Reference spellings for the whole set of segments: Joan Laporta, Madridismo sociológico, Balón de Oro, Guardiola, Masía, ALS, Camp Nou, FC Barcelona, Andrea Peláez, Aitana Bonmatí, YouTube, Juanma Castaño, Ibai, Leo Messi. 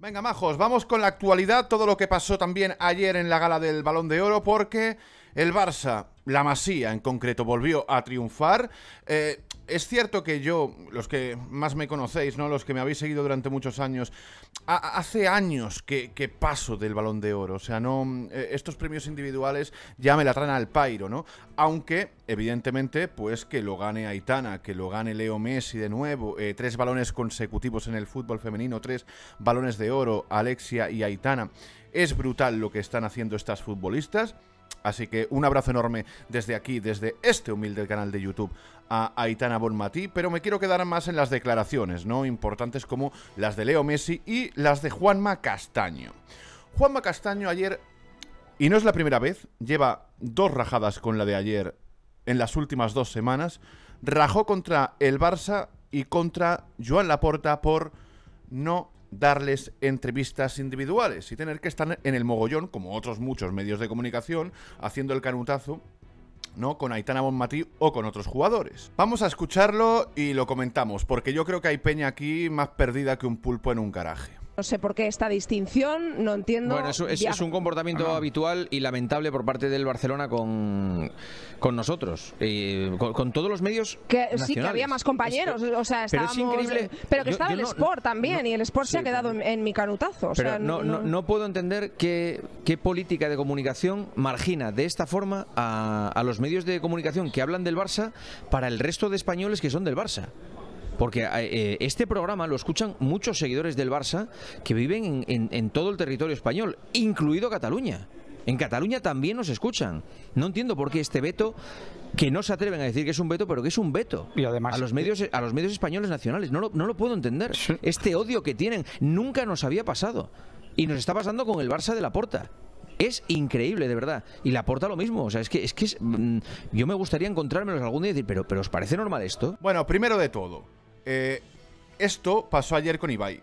Venga, majos, vamos con la actualidad, todo lo que pasó también ayer en la gala del Balón de Oro, porque el Barça, la Masía en concreto, volvió a triunfar. Es cierto que yo, los que más me conocéis, ¿no?, los que me habéis seguido durante muchos años, hace años que paso del Balón de Oro. O sea, no, estos premios individuales ya me la traen al pairo, ¿no? Aunque, evidentemente, pues que lo gane Aitana, que lo gane Leo Messi de nuevo, 3 balones consecutivos en el fútbol femenino, 3 balones de oro, Alexia y Aitana. Es brutal lo que están haciendo estas futbolistas. Así que un abrazo enorme desde aquí, desde este humilde canal de YouTube, a Aitana Bonmatí. Pero me quiero quedar más en las declaraciones, ¿no?, importantes como las de Leo Messi y las de Juanma Castaño. Juanma Castaño ayer, y no es la primera vez, lleva 2 rajadas con la de ayer en las últimas 2 semanas. Rajó contra el Barça y contra Joan Laporta por no darles entrevistas individuales y tener que estar en el mogollón, como otros muchos medios de comunicación, haciendo el canutazo, ¿no?, con Aitana Bonmatí o con otros jugadores. Vamos a escucharlo y lo comentamos, porque yo creo que hay peña aquí más perdida que un pulpo en un garaje. No sé por qué esta distinción, no entiendo. Bueno, es un comportamiento habitual y lamentable por parte del Barcelona con nosotros, con todos los medios nacionales. Sí, que había más compañeros, o sea, estábamos, pero es increíble. Pero que estaba el Sport también, y el Sport sí, se ha quedado en mi canutazo. O sea, no puedo entender qué política de comunicación margina de esta forma a los medios de comunicación que hablan del Barça para el resto de españoles que son del Barça. Porque este programa lo escuchan muchos seguidores del Barça que viven en todo el territorio español, incluido Cataluña. En Cataluña también nos escuchan. No entiendo por qué este veto, que no se atreven a decir que es un veto, pero que es un veto. Y además, a los medios españoles nacionales. No lo puedo entender. Este odio que tienen nunca nos había pasado. Y nos está pasando con el Barça de Laporta. Es increíble, de verdad. Y Laporta lo mismo. O sea, es que yo me gustaría encontrármelos algún día y decir, pero ¿os parece normal esto? Bueno, primero de todo, esto pasó ayer con Ibai.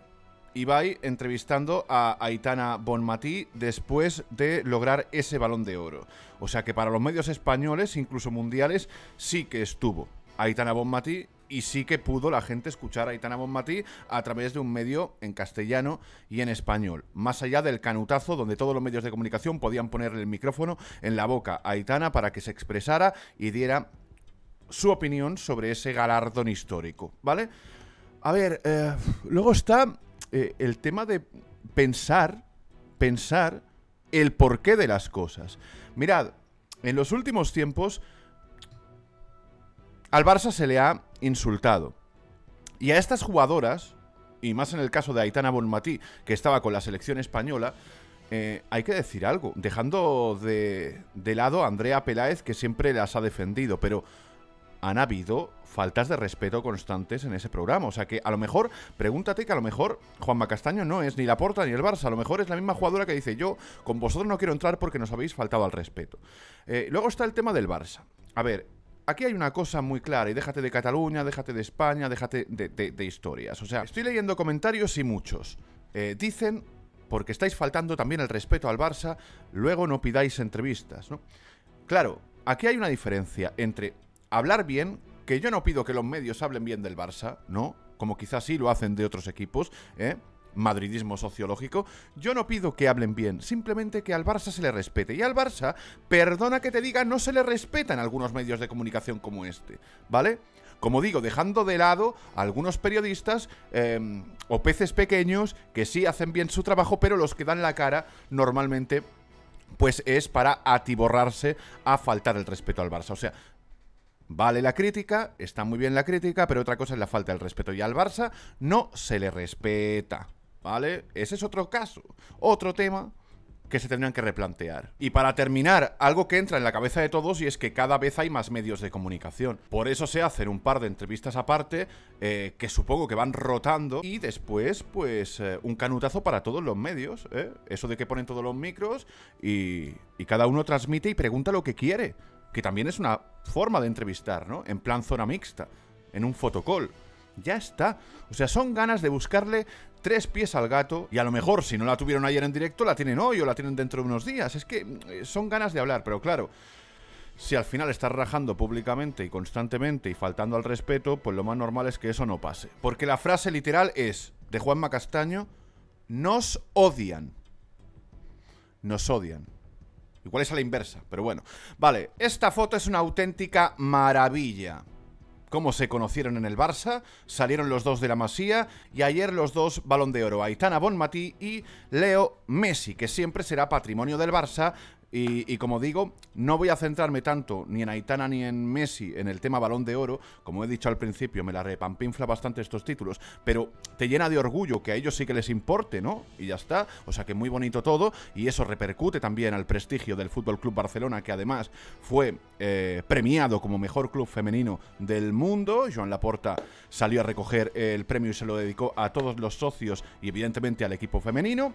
Ibai entrevistando a Aitana Bonmatí después de lograr ese Balón de Oro. O sea que para los medios españoles, incluso mundiales, sí que estuvo Aitana Bonmatí y sí que pudo la gente escuchar a Aitana Bonmatí a través de un medio en castellano y en español. Más allá del canutazo donde todos los medios de comunicación podían ponerle el micrófono en la boca a Aitana para que se expresara y diera su opinión sobre ese galardón histórico, ¿vale? A ver, luego está el tema de pensar el porqué de las cosas. Mirad, en los últimos tiempos al Barça se le ha insultado. Y a estas jugadoras, y más en el caso de Aitana Bonmatí, que estaba con la selección española, hay que decir algo, dejando de lado a Andrea Peláez, que siempre las ha defendido, pero han habido faltas de respeto constantes en ese programa. O sea que a lo mejor, pregúntate que a lo mejor Juanma Castaño no es ni Laporta ni el Barça. A lo mejor es la misma jugadora que dice: yo con vosotros no quiero entrar porque nos habéis faltado al respeto. Luego está el tema del Barça. A ver, aquí hay una cosa muy clara. Y déjate de Cataluña, déjate de España, déjate de historias. O sea, estoy leyendo comentarios y muchos dicen: porque estáis faltando también el respeto al Barça, luego no pidáis entrevistas, ¿no? Claro, aquí hay una diferencia entre hablar bien, que yo no pido que los medios hablen bien del Barça, ¿no?, como quizás sí lo hacen de otros equipos, ¿eh?, madridismo sociológico. Yo no pido que hablen bien, simplemente que al Barça se le respete. Y al Barça, perdona que te diga, no se le respeta en algunos medios de comunicación como este, ¿vale? Como digo, dejando de lado a algunos periodistas o peces pequeños que sí hacen bien su trabajo, pero los que dan la cara normalmente pues es para atiborrarse a faltar el respeto al Barça. O sea, vale la crítica, está muy bien la crítica, pero otra cosa es la falta del respeto. Y al Barça no se le respeta, ¿vale? Ese es otro caso, otro tema que se tendrían que replantear. Y para terminar, algo que entra en la cabeza de todos, y es que cada vez hay más medios de comunicación. Por eso se hacen un par de entrevistas aparte, que supongo que van rotando, y después, pues, un canutazo para todos los medios, ¿eh? Eso de que ponen todos los micros y cada uno transmite y pregunta lo que quiere, que también es una forma de entrevistar, ¿no? En plan zona mixta, en un fotocall. Ya está. O sea, son ganas de buscarle 3 pies al gato, y a lo mejor si no la tuvieron ayer en directo, la tienen hoy o la tienen dentro de unos días. Es que son ganas de hablar, pero claro, si al final estás rajando públicamente y constantemente y faltando al respeto, pues lo más normal es que eso no pase. Porque la frase literal es de Juanma Castaño: Nos odian. Nos odian. Igual es a la inversa, pero bueno. Vale, esta foto es una auténtica maravilla. Cómo se conocieron en el Barça, salieron los dos de la Masía y ayer los dos Balón de Oro, Aitana Bonmatí y Leo Messi, que siempre será patrimonio del Barça. Y como digo, no voy a centrarme tanto ni en Aitana ni en Messi en el tema Balón de Oro. Como he dicho al principio, me la repampinfla bastante estos títulos, pero te llena de orgullo que a ellos sí que les importe, ¿no? Y ya está, o sea que muy bonito todo. Y eso repercute también al prestigio del Fútbol Club Barcelona, que además fue premiado como mejor club femenino del mundo. Joan Laporta salió a recoger el premio y se lo dedicó a todos los socios y evidentemente al equipo femenino.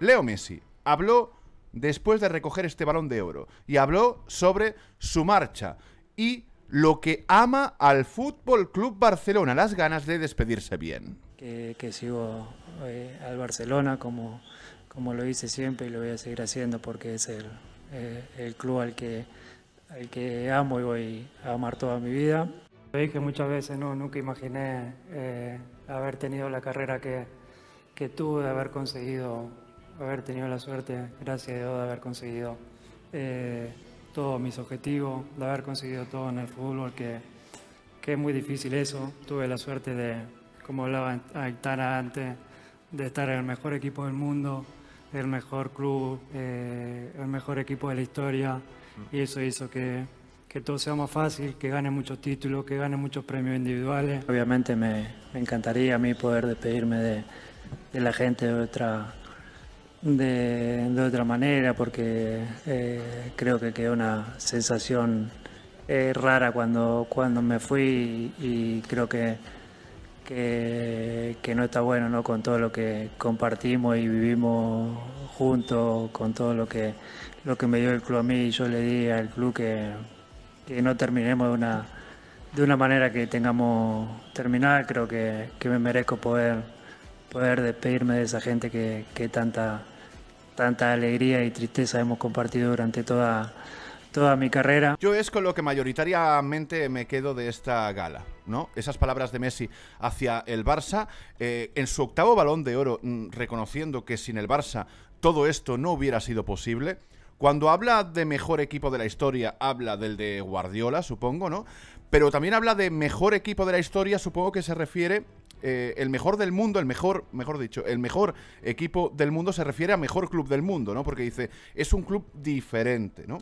Leo Messi habló después de recoger este Balón de Oro y habló sobre su marcha y lo que ama al Fútbol Club Barcelona, las ganas de despedirse bien. Que sigo al Barcelona como lo hice siempre y lo voy a seguir haciendo, porque es el club al que amo y voy a amar toda mi vida. Lo dije muchas veces, ¿no? Nunca imaginé haber tenido la carrera que tuve, haber tenido la suerte, gracias a Dios, de haber conseguido todos mis objetivos, de haber conseguido todo en el fútbol, que es muy difícil eso. Tuve la suerte de, como hablaba Aitana antes, de estar en el mejor equipo del mundo, el mejor club, el mejor equipo de la historia, y eso hizo que todo sea más fácil, que gane muchos títulos, que gane muchos premios individuales. Obviamente me encantaría a mí poder despedirme de la gente de otra manera, porque creo que quedó una sensación rara cuando me fui, y creo que no está bueno, ¿no? Con todo lo que compartimos y vivimos juntos, con todo lo que me dio el club a mí, y yo le di al club que no terminemos de una manera que tengamos terminada. Creo que me merezco poder despedirme de esa gente que tanta alegría y tristeza hemos compartido durante toda mi carrera. Yo es con lo que mayoritariamente me quedo de esta gala, ¿no? Esas palabras de Messi hacia el Barça, en su octavo Balón de Oro, reconociendo que sin el Barça todo esto no hubiera sido posible. Cuando habla de mejor equipo de la historia, habla del de Guardiola, supongo, ¿no? Pero también habla de mejor equipo de la historia, supongo que se refiere... el mejor del mundo, el mejor equipo del mundo se refiere a mejor club del mundo, ¿no? Porque dice, es un club diferente, ¿no?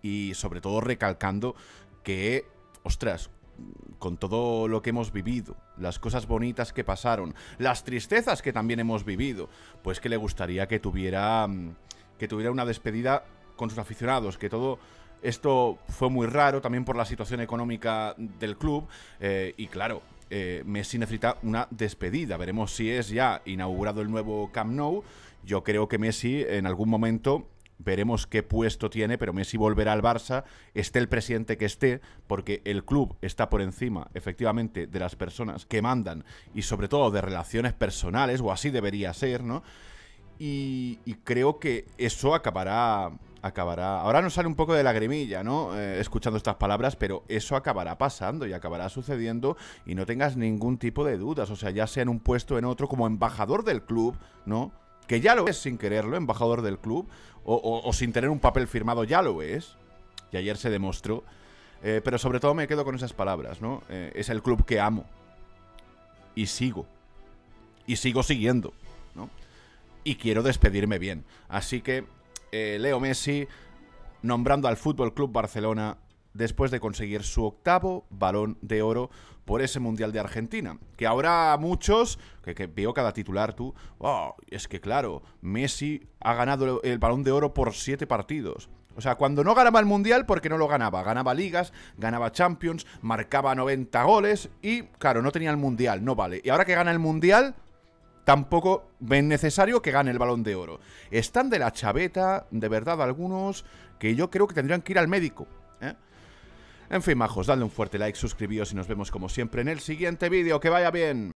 Y sobre todo recalcando que, ostras, con todo lo que hemos vivido, las cosas bonitas que pasaron, las tristezas que también hemos vivido, pues que le gustaría que tuviera una despedida con sus aficionados, que todo... Esto fue muy raro también por la situación económica del club, y claro, Messi necesita una despedida. Veremos si es ya inaugurado el nuevo Camp Nou. Yo creo que Messi en algún momento, veremos qué puesto tiene, pero Messi volverá al Barça, esté el presidente que esté, porque el club está por encima, efectivamente, de las personas que mandan y sobre todo de relaciones personales, o así debería ser, ¿no? Y creo que eso acabará. Ahora nos sale un poco de lagrimilla, ¿no? Escuchando estas palabras, pero eso acabará pasando y acabará sucediendo, y no tengas ningún tipo de dudas. O sea, ya sea en un puesto o en otro, como embajador del club, ¿no? Que ya lo es sin quererlo, embajador del club, o sin tener un papel firmado, ya lo es. Y ayer se demostró. Pero sobre todo me quedo con esas palabras, ¿no? Es el club que amo. Y sigo. Y sigo siguiendo, ¿no? Y quiero despedirme bien. Así que... Leo Messi nombrando al Fútbol Club Barcelona después de conseguir su octavo Balón de Oro por ese Mundial de Argentina. Que ahora muchos, que veo cada titular tú, oh, es que claro, Messi ha ganado el Balón de Oro por 7 partidos. O sea, cuando no ganaba el Mundial, porque no lo ganaba. Ganaba Ligas, ganaba Champions, marcaba 90 goles y, claro, no tenía el Mundial, no vale. Y ahora que gana el Mundial... Tampoco ven necesario que gane el Balón de Oro. Están de la chaveta, de verdad, algunos, que yo creo que tendrían que ir al médico, ¿eh? En fin, majos, dadle un fuerte like, suscribíos y nos vemos como siempre en el siguiente vídeo. ¡Que vaya bien!